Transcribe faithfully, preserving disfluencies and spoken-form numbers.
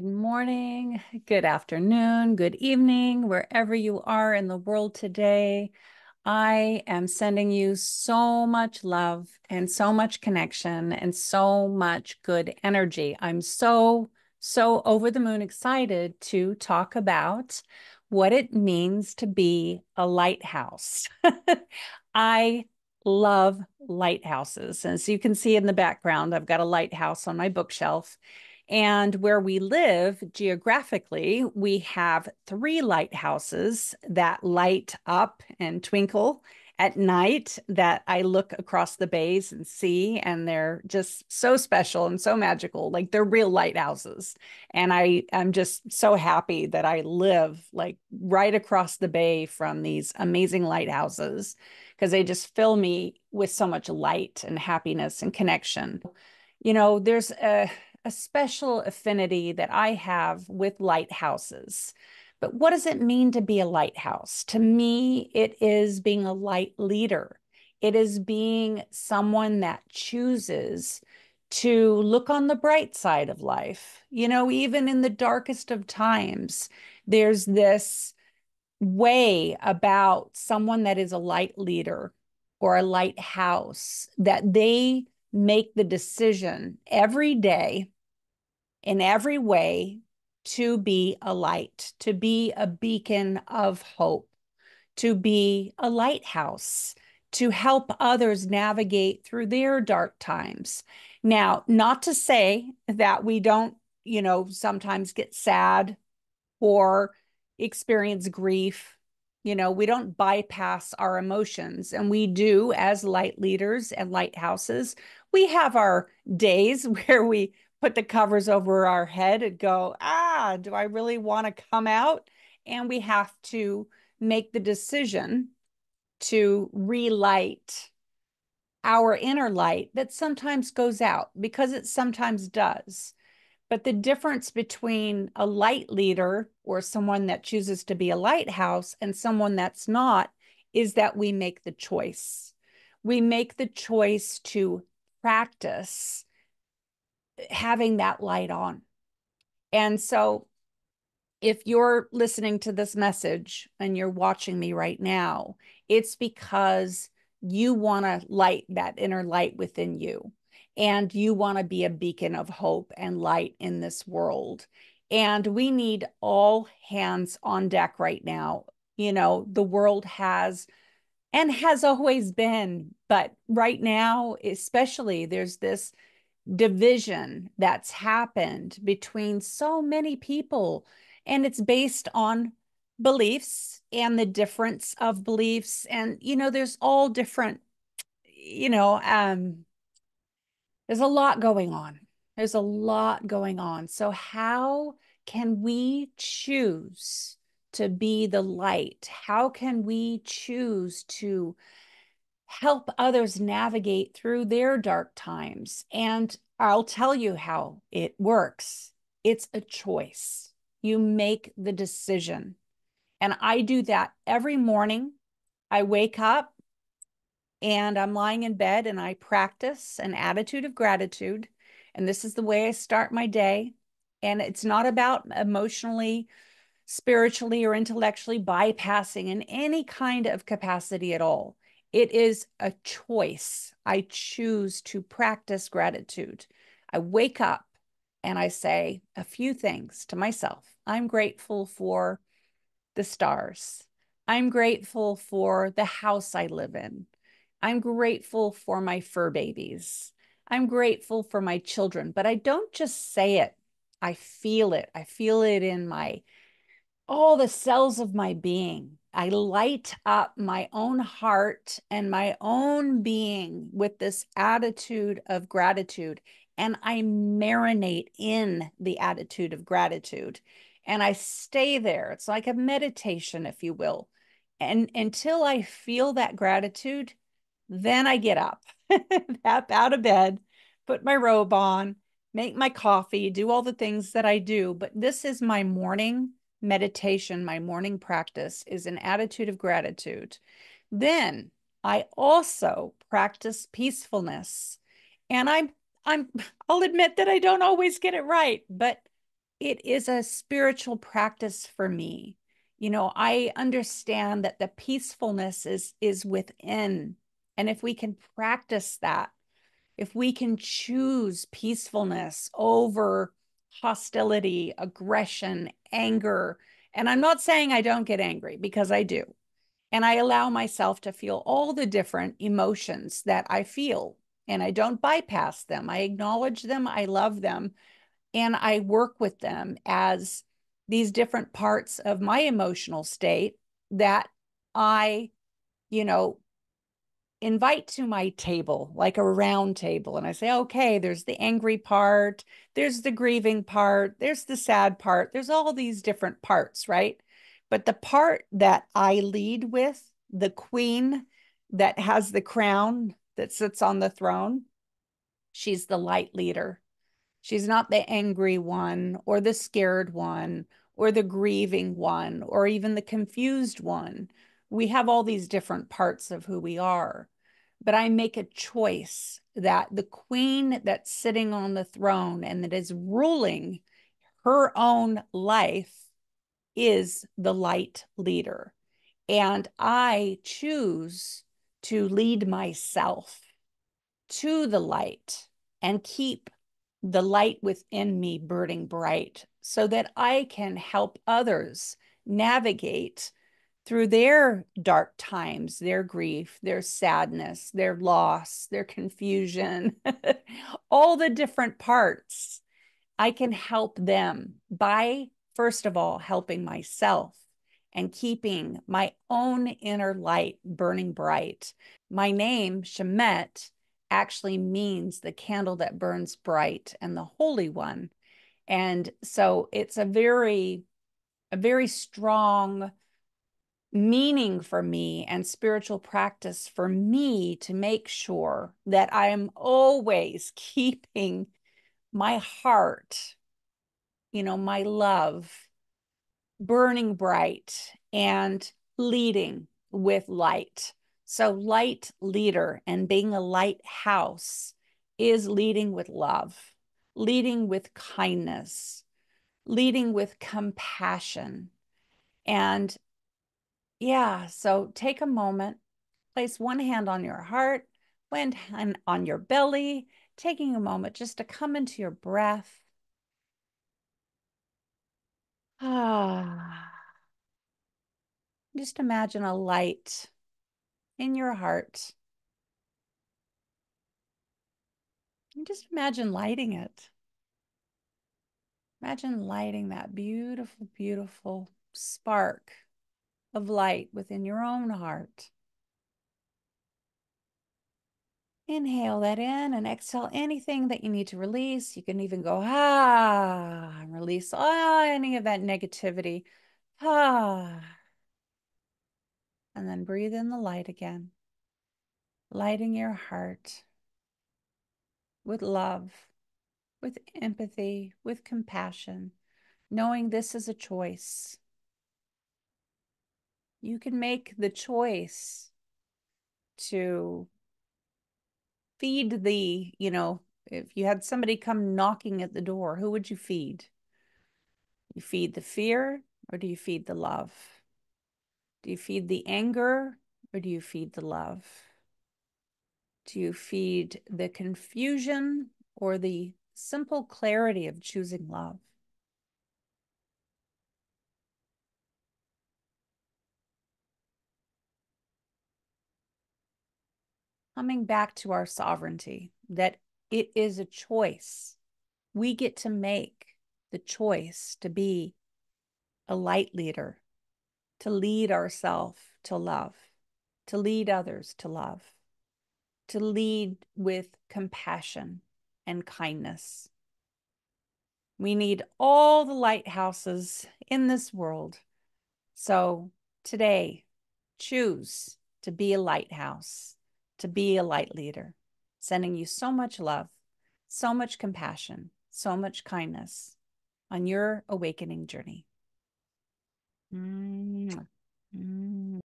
Good morning, good afternoon, good evening, wherever you are in the world today. I am sending you so much love and so much connection and so much good energy. I'm so, so over the moon excited to talk about what it means to be a lighthouse. I love lighthouses. And as you can see in the background, I've got a lighthouse on my bookshelf. And where we live geographically, we have three lighthouses that light up and twinkle at night that I look across the bays and see, and they're just so special and so magical. Like, they're real lighthouses. And I am just so happy that I live like right across the bay from these amazing lighthouses, because they just fill me with so much light and happiness and connection. You know, there's a a special affinity that I have with lighthouses. But what does it mean to be a lighthouse? To me, it is being a light leader. It is being someone that chooses to look on the bright side of life. You know, even in the darkest of times, there's this way about someone that is a light leader or a lighthouse that they make the decision every day in every way to be a light, to be a beacon of hope, to be a lighthouse, to help others navigate through their dark times. Now, not to say that we don't, you know, sometimes get sad or experience grief. You know, we don't bypass our emotions, and we do as light leaders and lighthouses. We have our days where we put the covers over our head and go, ah, do I really want to come out? And we have to make the decision to relight our inner light that sometimes goes out, because it sometimes does. But the difference between a light leader or someone that chooses to be a lighthouse and someone that's not is that we make the choice. We make the choice to practice having that light on. And so if you're listening to this message and you're watching me right now, it's because you want to light that inner light within you. And you want to be a beacon of hope and light in this world. And we need all hands on deck right now. You know, the world has and has always been, but right now, especially, there's this division that's happened between so many people. And it's based on beliefs and the difference of beliefs. And, you know, there's all different, you know, um, There's a lot going on. There's a lot going on. So how can we choose to be the light? How can we choose to help others navigate through their dark times? And I'll tell you how it works. It's a choice. You make the decision. And I do that every morning. I wake up and I'm lying in bed and I practice an attitude of gratitude. And this is the way I start my day. And it's not about emotionally, spiritually, or intellectually bypassing in any kind of capacity at all. It is a choice. I choose to practice gratitude. I wake up and I say a few things to myself. I'm grateful for the stars. I'm grateful for the house I live in. I'm grateful for my fur babies. I'm grateful for my children, but I don't just say it. I feel it. I feel it in my, all the cells of my being. I light up my own heart and my own being with this attitude of gratitude. And I marinate in the attitude of gratitude. And I stay there. It's like a meditation, if you will. And until I feel that gratitude, then I get up, up out of bed, put my robe on, make my coffee, do all the things that I do. But this is my morning meditation. My morning practice is an attitude of gratitude. Then I also practice peacefulness. And I'm, I'm, I'll admit that I don't always get it right, but it is a spiritual practice for me. You know, I understand that the peacefulness is, is within. And if we can practice that, if we can choose peacefulness over hostility, aggression, anger, and I'm not saying I don't get angry, because I do. And I allow myself to feel all the different emotions that I feel, and I don't bypass them. I acknowledge them, I love them, and I work with them as these different parts of my emotional state that I, you know, invite to my table, like a round table. And I say, okay, there's the angry part, there's the grieving part, there's the sad part, there's all these different parts, right? But the part that I lead with, the queen that has the crown that sits on the throne, she's the light leader. She's not the angry one or the scared one or the grieving one or even the confused one. We have all these different parts of who we are. But I make a choice that the queen that's sitting on the throne and that is ruling her own life is the light leader. And I choose to lead myself to the light and keep the light within me burning bright so that I can help others navigate through their dark times, their grief, their sadness, their loss, their confusion, all the different parts. I can help them by, first of all, helping myself and keeping my own inner light burning bright. My name, Schamet, actually means the candle that burns bright and the Holy One. And so it's a very, a very strong meaning for me and spiritual practice for me to make sure that I am always keeping my heart, you know, my love burning bright and leading with light. So light leader and being a lighthouse is leading with love, leading with kindness, leading with compassion. And yeah, so take a moment, place one hand on your heart, one hand on your belly, taking a moment just to come into your breath. Ah, just imagine a light in your heart. And just imagine lighting it. Imagine lighting that beautiful, beautiful spark of light within your own heart. Inhale that in and exhale anything that you need to release. You can even go, ah, and release ah, any of that negativity. Ah. And then breathe in the light again, lighting your heart with love, with empathy, with compassion, knowing this is a choice. You can make the choice to feed the, you know, if you had somebody come knocking at the door, who would you feed? You feed the fear, or do you feed the love? Do you feed the anger, or do you feed the love? Do you feed the confusion, or the simple clarity of choosing love? Coming back to our sovereignty, that it is a choice. We get to make the choice to be a light leader, to lead ourselves to love, to lead others to love, to lead with compassion and kindness. We need all the lighthouses in this world. So today, choose to be a lighthouse, to be a light leader, sending you so much love, so much compassion, so much kindness on your awakening journey. Mm-hmm. Mm-hmm.